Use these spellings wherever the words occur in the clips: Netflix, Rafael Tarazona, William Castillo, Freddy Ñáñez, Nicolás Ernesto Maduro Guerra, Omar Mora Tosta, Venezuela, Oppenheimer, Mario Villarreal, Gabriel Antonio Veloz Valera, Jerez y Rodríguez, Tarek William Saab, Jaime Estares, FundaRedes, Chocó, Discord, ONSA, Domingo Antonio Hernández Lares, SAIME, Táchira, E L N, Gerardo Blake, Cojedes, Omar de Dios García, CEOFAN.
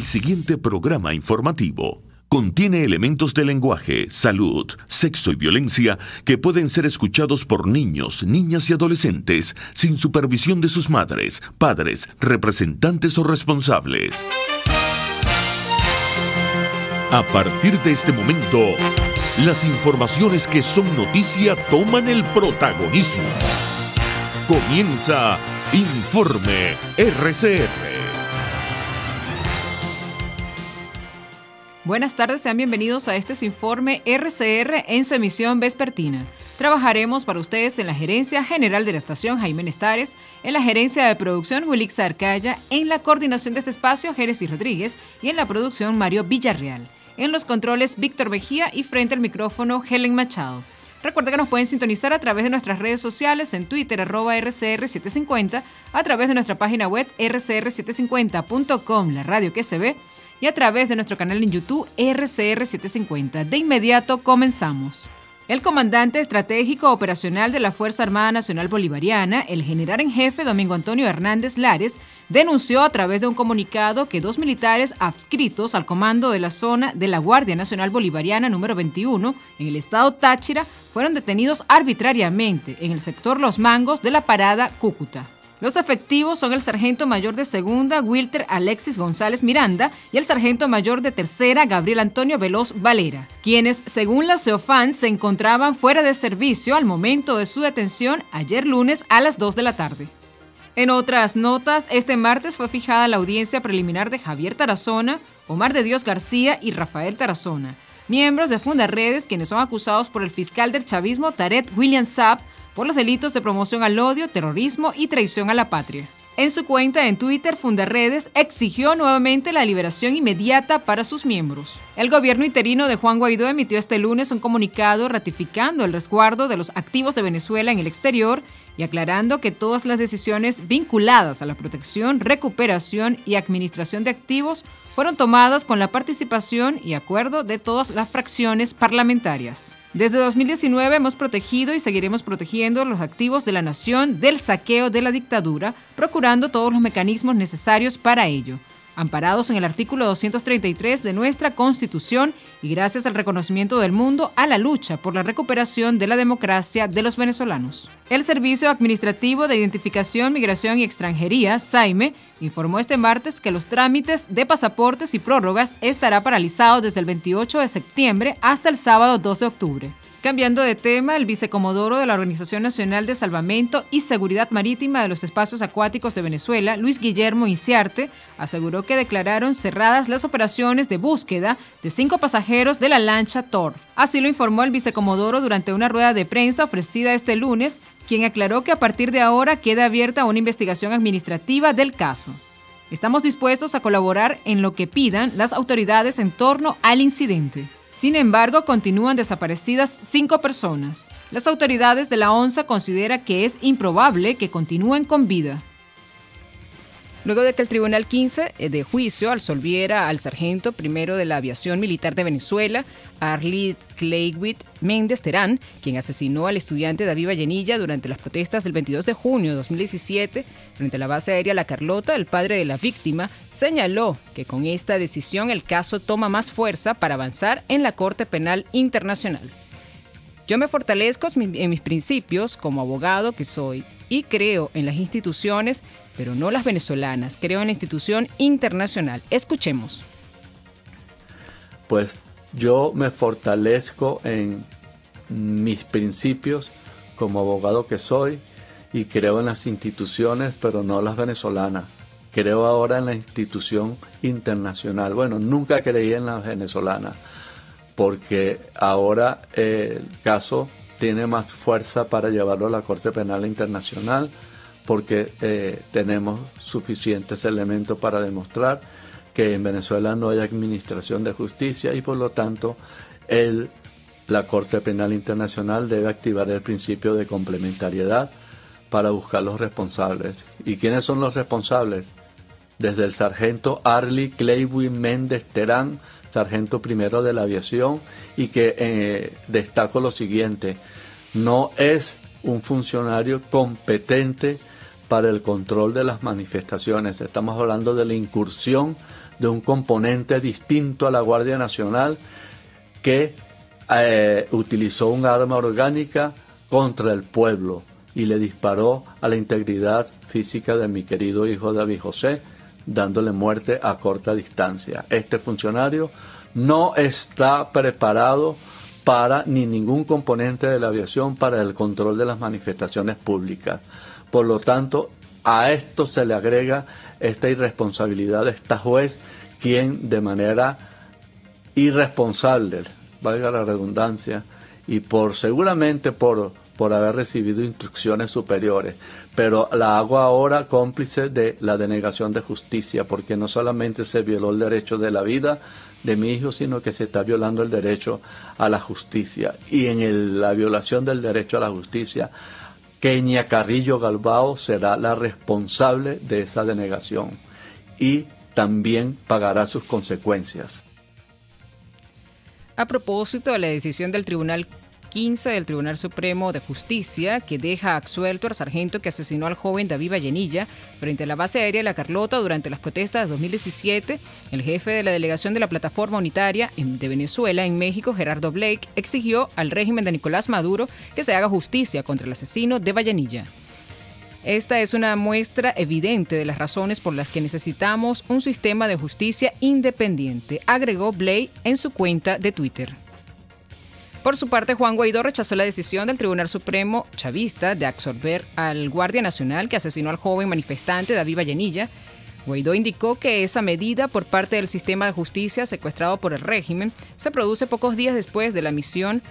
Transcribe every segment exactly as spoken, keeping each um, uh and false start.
El siguiente programa informativo contiene elementos de lenguaje, salud, sexo y violencia que pueden ser escuchados por niños, niñas y adolescentes sin supervisión de sus madres, padres, representantes o responsables. A partir de este momento, las informaciones que son noticia toman el protagonismo. Comienza Informe R C R. Buenas tardes, sean bienvenidos a este Informe R C R en su emisión vespertina. Trabajaremos para ustedes en la Gerencia General de la Estación, Jaime Estares, en la Gerencia de Producción, Wilix Arcaya, en la coordinación de este espacio, Jerez y Rodríguez, y en la producción, Mario Villarreal. En los controles, Víctor Mejía y frente al micrófono, Helen Machado. Recuerda que nos pueden sintonizar a través de nuestras redes sociales, en Twitter, arroba R C R siete cincuenta, a través de nuestra página web, r c r siete cincuenta punto com, la radio que se ve, y a través de nuestro canal en YouTube R C R siete cincuenta. De inmediato comenzamos. El comandante estratégico operacional de la Fuerza Armada Nacional Bolivariana, el general en jefe Domingo Antonio Hernández Lares, denunció a través de un comunicado que dos militares adscritos al comando de la zona de la Guardia Nacional Bolivariana número veintiuno en el estado Táchira fueron detenidos arbitrariamente en el sector Los Mangos de la parada Cúcuta. Los efectivos son el sargento mayor de segunda, Wilter Alexis González Miranda, y el sargento mayor de tercera, Gabriel Antonio Veloz Valera, quienes, según la CEOFAN, se encontraban fuera de servicio al momento de su detención ayer lunes a las dos de la tarde. En otras notas, este martes fue fijada la audiencia preliminar de Javier Tarazona, Omar de Dios García y Rafael Tarazona, miembros de FundaRedes, quienes son acusados por el fiscal del chavismo, Tarek William Saab, por los delitos de promoción al odio, terrorismo y traición a la patria. En su cuenta en Twitter, FundaRedes exigió nuevamente la liberación inmediata para sus miembros. El gobierno interino de Juan Guaidó emitió este lunes un comunicado ratificando el resguardo de los activos de Venezuela en el exterior y aclarando que todas las decisiones vinculadas a la protección, recuperación y administración de activos fueron tomadas con la participación y acuerdo de todas las fracciones parlamentarias. Desde dos mil diecinueve hemos protegido y seguiremos protegiendo los activos de la nación del saqueo de la dictadura, procurando todos los mecanismos necesarios para ello, amparados en el artículo doscientos treinta y tres de nuestra Constitución y gracias al reconocimiento del mundo a la lucha por la recuperación de la democracia de los venezolanos. El Servicio Administrativo de Identificación, Migración y Extranjería, SAIME, informó este martes que los trámites de pasaportes y prórrogas estará paralizado desde el veintiocho de septiembre hasta el sábado dos de octubre. Cambiando de tema, el vicecomodoro de la Organización Nacional de Salvamento y Seguridad Marítima de los Espacios Acuáticos de Venezuela, Luis Guillermo Inciarte, aseguró que declararon cerradas las operaciones de búsqueda de cinco pasajeros de la lancha Thor. Así lo informó el vicecomodoro durante una rueda de prensa ofrecida este lunes, quien aclaró que a partir de ahora queda abierta una investigación administrativa del caso. Estamos dispuestos a colaborar en lo que pidan las autoridades en torno al incidente. Sin embargo, continúan desaparecidas cinco personas. Las autoridades de la ONSA consideran que es improbable que continúen con vida. Luego de que el Tribunal quince de juicio absolviera al sargento primero de la Aviación Militar de Venezuela, Arlid Claywit Méndez Terán, quien asesinó al estudiante David Vallenilla durante las protestas del veintidós de junio de dos mil diecisiete frente a la base aérea La Carlota, el padre de la víctima señaló que con esta decisión el caso toma más fuerza para avanzar en la Corte Penal Internacional. Yo me fortalezco en mis principios como abogado que soy y creo en las instituciones, pero no las venezolanas. Creo en la institución internacional. Escuchemos. Pues yo me fortalezco en mis principios como abogado que soy y creo en las instituciones, pero no las venezolanas. Creo ahora en la institución internacional. Bueno, nunca creí en las venezolanas, porque ahora eh, el caso tiene más fuerza para llevarlo a la Corte Penal Internacional, porque eh, tenemos suficientes elementos para demostrar que en Venezuela no hay administración de justicia y por lo tanto el, la Corte Penal Internacional debe activar el principio de complementariedad para buscar los responsables. ¿Y quiénes son los responsables? Desde el sargento Arlid Claywit Méndez Terán, sargento primero de la aviación, y que eh, destaco lo siguiente: no es un funcionario competente para el control de las manifestaciones. Estamos hablando de la incursión de un componente distinto a la Guardia Nacional que eh, utilizó un arma orgánica contra el pueblo y le disparó a la integridad física de mi querido hijo David José, dándole muerte a corta distancia. Este funcionario no está preparado para ni ningún componente de la aviación para el control de las manifestaciones públicas. Por lo tanto, a esto se le agrega esta irresponsabilidad de esta juez, quien de manera irresponsable, valga la redundancia, y por seguramente por, por haber recibido instrucciones superiores, pero la hago ahora cómplice de la denegación de justicia, porque no solamente se violó el derecho de la vida de mi hijo, sino que se está violando el derecho a la justicia. Y en el, la violación del derecho a la justicia, Kenia Carrillo Galbao será la responsable de esa denegación y también pagará sus consecuencias. A propósito de la decisión del Tribunal quince del Tribunal Supremo de Justicia, que deja absuelto al sargento que asesinó al joven David Vallenilla frente a la base aérea La Carlota durante las protestas de dos mil diecisiete, el jefe de la delegación de la Plataforma Unitaria de Venezuela en México, Gerardo Blake, exigió al régimen de Nicolás Maduro que se haga justicia contra el asesino de Vallenilla. Esta es una muestra evidente de las razones por las que necesitamos un sistema de justicia independiente, agregó Blake en su cuenta de Twitter. Por su parte, Juan Guaidó rechazó la decisión del Tribunal Supremo chavista de absolver al Guardia Nacional que asesinó al joven manifestante David Vallenilla. Guaidó indicó que esa medida por parte del sistema de justicia secuestrado por el régimen se produce pocos días después de la misión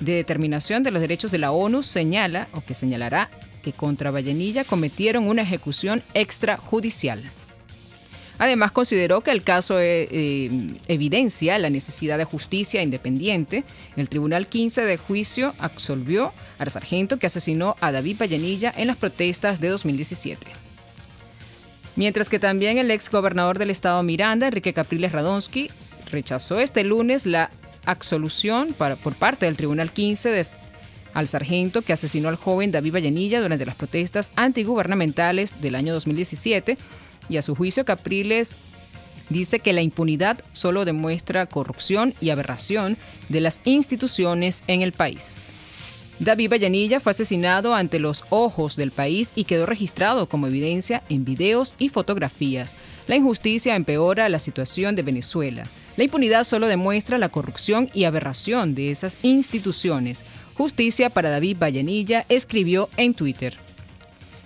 de determinación de los derechos de la ONU señala, o que señalará, que contra Vallenilla cometieron una ejecución extrajudicial. Además, consideró que el caso eh, eh, evidencia la necesidad de justicia independiente. El Tribunal quince de Juicio absolvió al sargento que asesinó a David Vallenilla en las protestas de dos mil diecisiete. Mientras que también el exgobernador del estado Miranda, Enrique Capriles Radonsky, rechazó este lunes la absolución para, por parte del Tribunal quince de, al sargento que asesinó al joven David Vallenilla durante las protestas antigubernamentales del año dos mil diecisiete, y a su juicio, Capriles dice que la impunidad solo demuestra corrupción y aberración de las instituciones en el país. David Vallenilla fue asesinado ante los ojos del país y quedó registrado como evidencia en videos y fotografías. La injusticia empeora la situación de Venezuela. La impunidad solo demuestra la corrupción y aberración de esas instituciones. Justicia para David Vallenilla, escribió en Twitter.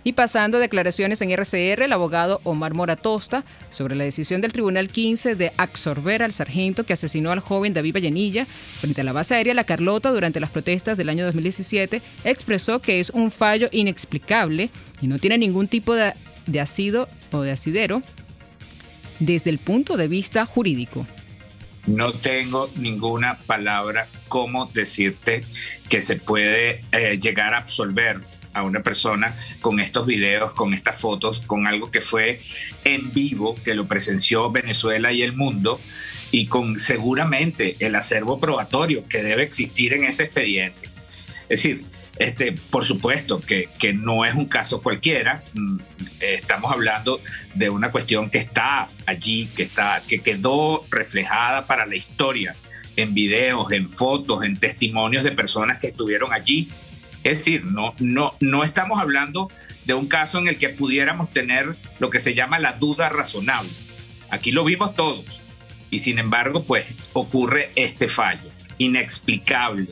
Y pasando a declaraciones en R C R, el abogado Omar Mora Tosta sobre la decisión del Tribunal quince de absolver al sargento que asesinó al joven David Vallenilla frente a la base aérea La Carlota durante las protestas del año dos mil diecisiete, expresó que es un fallo inexplicable y no tiene ningún tipo de, de asido o de asidero desde el punto de vista jurídico. No tengo ninguna palabra como decirte que se puede eh, llegar a absolver a una persona con estos videos, con estas fotos, con algo que fue en vivo, que lo presenció Venezuela y el mundo, y con seguramente el acervo probatorio que debe existir en ese expediente. Es decir, este, por supuesto que, que no es un caso cualquiera, estamos hablando de una cuestión que está allí, que, está, que quedó reflejada para la historia, en videos, en fotos, en testimonios de personas que estuvieron allí. Es decir, no, no, no estamos hablando de un caso en el que pudiéramos tener lo que se llama la duda razonable. Aquí lo vimos todos y sin embargo pues ocurre este fallo inexplicable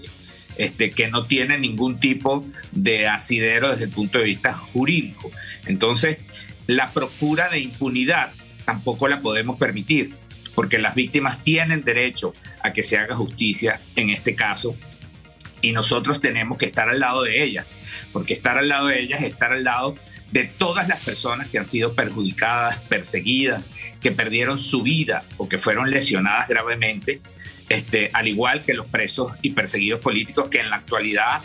este, que no tiene ningún tipo de asidero desde el punto de vista jurídico. Entonces la procura de impunidad tampoco la podemos permitir porque las víctimas tienen derecho a que se haga justicia en este caso. Y nosotros tenemos que estar al lado de ellas, porque estar al lado de ellas es estar al lado de todas las personas que han sido perjudicadas, perseguidas, que perdieron su vida o que fueron lesionadas gravemente, este, al igual que los presos y perseguidos políticos que en la actualidad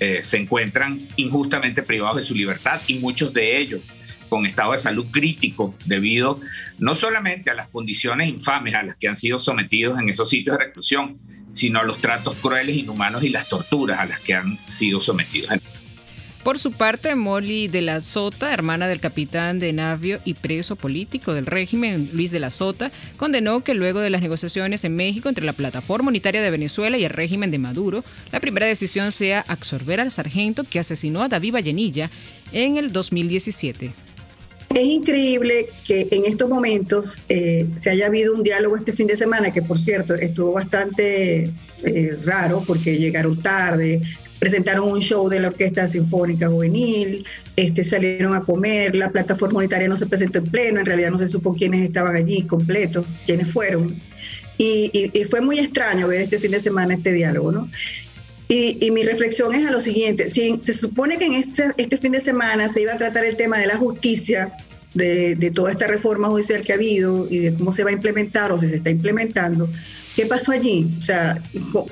eh, se encuentran injustamente privados de su libertad y muchos de ellos con estado de salud crítico debido no solamente a las condiciones infames a las que han sido sometidos en esos sitios de reclusión, sino a los tratos crueles, inhumanos y las torturas a las que han sido sometidos. Por su parte, Molly de la Sota, hermana del capitán de navío y preso político del régimen, Luis de la Sota, condenó que luego de las negociaciones en México entre la Plataforma Unitaria de Venezuela y el régimen de Maduro, la primera decisión sea absorber al sargento que asesinó a David Vallenilla en el dos mil diecisiete. Es increíble que en estos momentos eh, se haya habido un diálogo este fin de semana, que por cierto estuvo bastante eh, raro porque llegaron tarde. Presentaron un show de la Orquesta Sinfónica Juvenil, este, salieron a comer, la plataforma unitaria no se presentó en pleno, en realidad no se supo quiénes estaban allí completos, quiénes fueron. Y, y, y fue muy extraño ver este fin de semana este diálogo, ¿no? Y, y mi reflexión es a lo siguiente, si se supone que en este, este fin de semana se iba a tratar el tema de la justicia, de, de toda esta reforma judicial que ha habido y de cómo se va a implementar o si se está implementando, ¿qué pasó allí? O sea,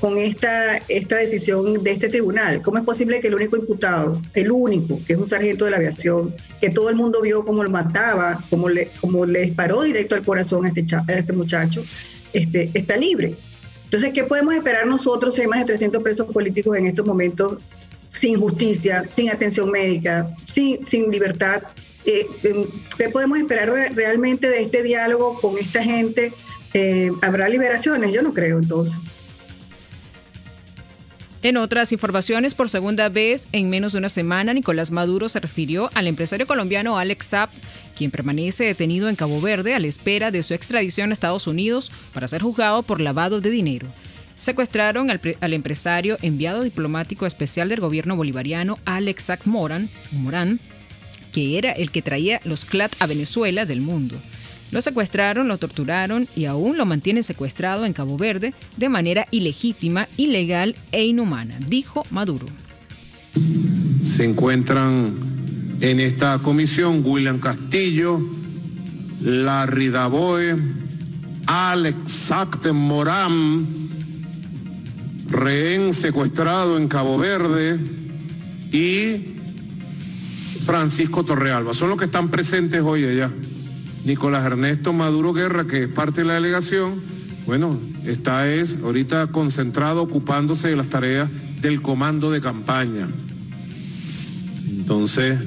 con esta, esta decisión de este tribunal, ¿cómo es posible que el único imputado, el único, que es un sargento de la aviación, que todo el mundo vio cómo lo mataba, cómo le, cómo le disparó directo al corazón a este, cha, a este muchacho, este, está libre? Entonces, ¿qué podemos esperar nosotros si hay más de trescientos presos políticos en estos momentos sin justicia, sin atención médica, sin, sin libertad? Eh, ¿Qué podemos esperar realmente de este diálogo con esta gente? Eh, ¿Habrá liberaciones? Yo no creo, entonces. En otras informaciones, por segunda vez en menos de una semana, Nicolás Maduro se refirió al empresario colombiano Alex Saab, quien permanece detenido en Cabo Verde a la espera de su extradición a Estados Unidos para ser juzgado por lavado de dinero. Secuestraron al, al empresario enviado diplomático especial del gobierno bolivariano Alex Saab Morán, Morán, que era el que traía los C L A T a Venezuela del mundo. Lo secuestraron, lo torturaron y aún lo mantienen secuestrado en Cabo Verde de manera ilegítima, ilegal e inhumana, dijo Maduro. Se encuentran en esta comisión William Castillo, Larry Daboe, Alex Saab Morán, rehén secuestrado en Cabo Verde, y Francisco Torrealba. Son los que están presentes hoy allá. Nicolás Ernesto Maduro Guerra, que es parte de la delegación, bueno, está es ahorita concentrado ocupándose de las tareas del comando de campaña. Entonces,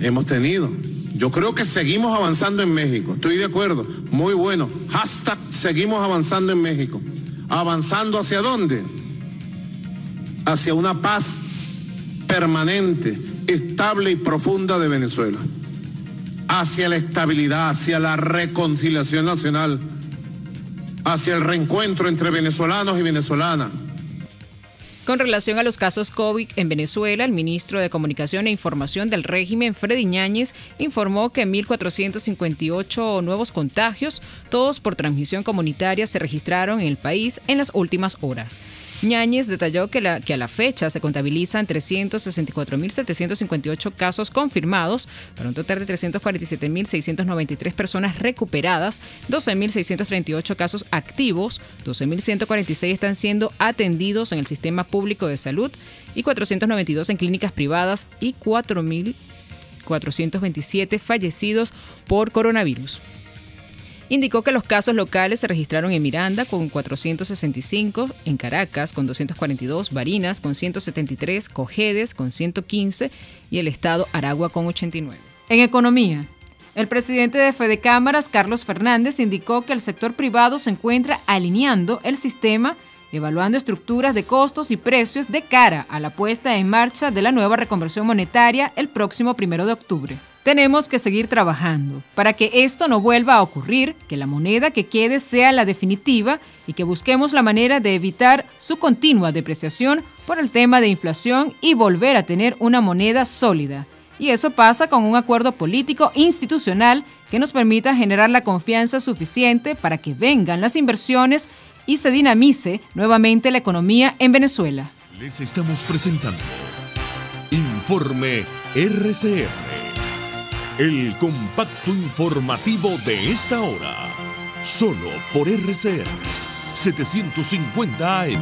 hemos tenido. Yo creo que seguimos avanzando en México, estoy de acuerdo, muy bueno. Hashtag seguimos avanzando en México. ¿Avanzando hacia dónde? Hacia una paz permanente, estable y profunda de Venezuela. Hacia la estabilidad, hacia la reconciliación nacional, hacia el reencuentro entre venezolanos y venezolanas. Con relación a los casos COVID en Venezuela, el ministro de Comunicación e Información del régimen, Freddy Ñáñez, informó que mil cuatrocientos cincuenta y ocho nuevos contagios, todos por transmisión comunitaria, se registraron en el país en las últimas horas. Ñáñez detalló que, la, que a la fecha se contabilizan trescientos sesenta y cuatro mil setecientos cincuenta y ocho casos confirmados, para un total de trescientos cuarenta y siete mil seiscientos noventa y tres personas recuperadas, doce mil seiscientos treinta y ocho casos activos, doce mil ciento cuarenta y seis están siendo atendidos en el sistema público de salud y cuatrocientos noventa y dos en clínicas privadas y cuatro mil cuatrocientos veintisiete fallecidos por coronavirus. Indicó que los casos locales se registraron en Miranda con cuatrocientos sesenta y cinco, en Caracas con doscientos cuarenta y dos, Barinas con ciento setenta y tres, Cojedes con ciento quince y el estado Aragua con ochenta y nueve. En economía, el presidente de Fedecámaras, Carlos Fernández, indicó que el sector privado se encuentra alineando el sistema, evaluando estructuras de costos y precios de cara a la puesta en marcha de la nueva reconversión monetaria el próximo primero de octubre. Tenemos que seguir trabajando para que esto no vuelva a ocurrir, que la moneda que quede sea la definitiva y que busquemos la manera de evitar su continua depreciación por el tema de inflación y volver a tener una moneda sólida. Y eso pasa con un acuerdo político institucional que nos permita generar la confianza suficiente para que vengan las inversiones y se dinamice nuevamente la economía en Venezuela. Les estamos presentando Informe R C R. El compacto informativo de esta hora, solo por R C R, setecientos cincuenta A M.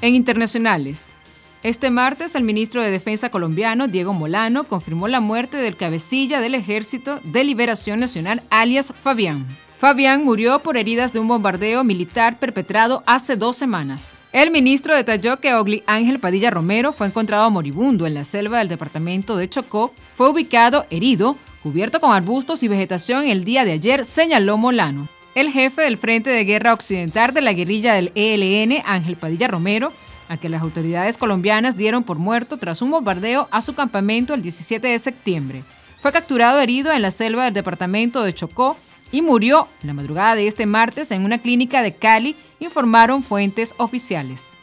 En internacionales, este martes el ministro de Defensa colombiano, Diego Molano, confirmó la muerte del cabecilla del Ejército de Liberación Nacional, alias Fabián. Fabián murió por heridas de un bombardeo militar perpetrado hace dos semanas. El ministro detalló que Ogli Ángel Padilla Romero fue encontrado moribundo en la selva del departamento de Chocó, fue ubicado herido, cubierto con arbustos y vegetación el día de ayer, señaló Molano. El jefe del Frente de Guerra Occidental de la guerrilla del E L N, Ángel Padilla Romero, a que las autoridades colombianas dieron por muerto tras un bombardeo a su campamento el diecisiete de septiembre. Fue capturado herido en la selva del departamento de Chocó y murió en la madrugada de este martes en una clínica de Cali, informaron fuentes oficiales.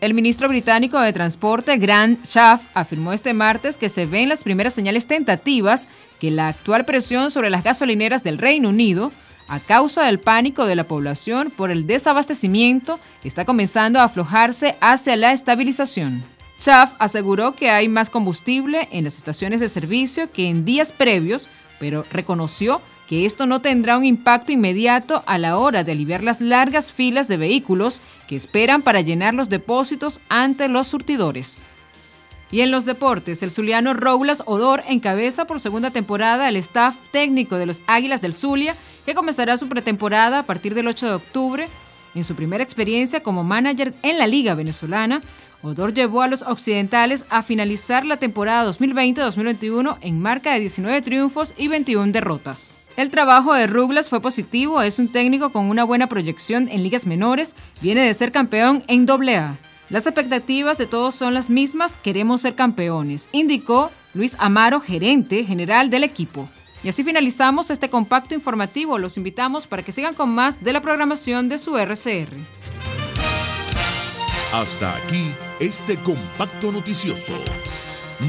El ministro británico de Transporte, Grant Shapps, afirmó este martes que se ven las primeras señales tentativas que la actual presión sobre las gasolineras del Reino Unido, a causa del pánico de la población por el desabastecimiento, está comenzando a aflojarse hacia la estabilización. Shapps aseguró que hay más combustible en las estaciones de servicio que en días previos, pero reconoció que esto no tendrá un impacto inmediato a la hora de aliviar las largas filas de vehículos que esperan para llenar los depósitos ante los surtidores. Y en los deportes, el zuliano Raulas Odor encabeza por segunda temporada el staff técnico de los Águilas del Zulia, que comenzará su pretemporada a partir del ocho de octubre. En su primera experiencia como manager en la Liga venezolana, Odor llevó a los occidentales a finalizar la temporada dos mil veinte dos mil veintiuno en marca de diecinueve triunfos y veintiuna derrotas. El trabajo de Raulas fue positivo, es un técnico con una buena proyección en ligas menores, viene de ser campeón en doble A. Las expectativas de todos son las mismas, queremos ser campeones, indicó Luis Amaro, gerente general del equipo. Y así finalizamos este compacto informativo. Los invitamos para que sigan con más de la programación de su R C R. Hasta aquí este compacto noticioso.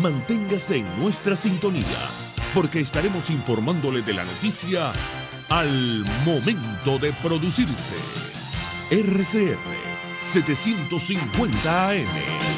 Manténgase en nuestra sintonía, porque estaremos informándole de la noticia al momento de producirse. R C R setecientos cincuenta A M.